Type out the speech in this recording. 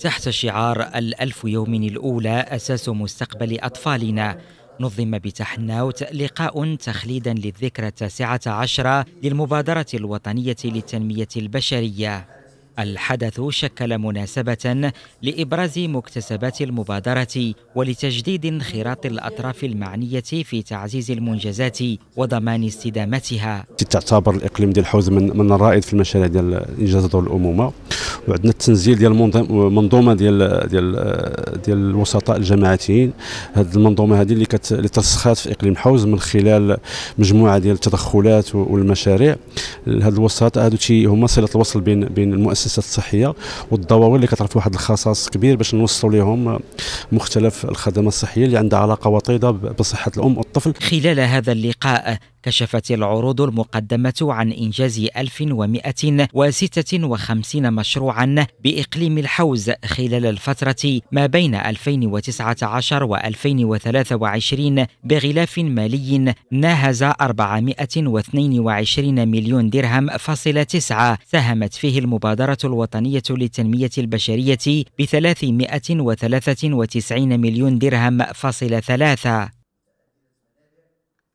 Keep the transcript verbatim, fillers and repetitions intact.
تحت شعار الألف يوم الأولى أساس مستقبل أطفالنا، نظم بتحناوت لقاء تخليدا للذكرى التاسعة عشرة للمبادرة الوطنية للتنمية البشرية. الحدث شكل مناسبة لإبراز مكتسبات المبادرة ولتجديد انخراط الأطراف المعنية في تعزيز المنجزات وضمان استدامتها. تعتبر الإقليم ديال الحوز من, من الرائد في المشاريع ديال الإنجازات والأمومة، وعندنا التنزيل ديال المنظومة ديال ديال ديال الوسطاء الجماعتيين. هذه المنظومة هذه اللي كت اللي ترسخات في إقليم الحوز من خلال مجموعة ديال التدخلات والمشاريع. هاد الوسطاء هادو تي هما صلة الوصل بين بين المؤسسات الصحيه والضواوي اللي كتعرف واحد الخصاص كبير باش نوصلوا لهم مختلف الخدمات الصحيه اللي عندها علاقه وطيده بصحه الام والطفل. خلال هذا اللقاء كشفت العروض المقدمة عن إنجاز ألف ومئة وستة وخمسين مشروعا بإقليم الحوز خلال الفترة ما بين ألفين وتسعة عشر و ألفين وثلاثة وعشرين بغلاف مالي ناهز أربعمئة واثنين وعشرين مليون درهم فاصل تسعة، ساهمت فيه المبادرة الوطنية للتنمية البشرية ب ثلاثمئة وثلاثة وتسعين مليون درهم فاصل ثلاثة.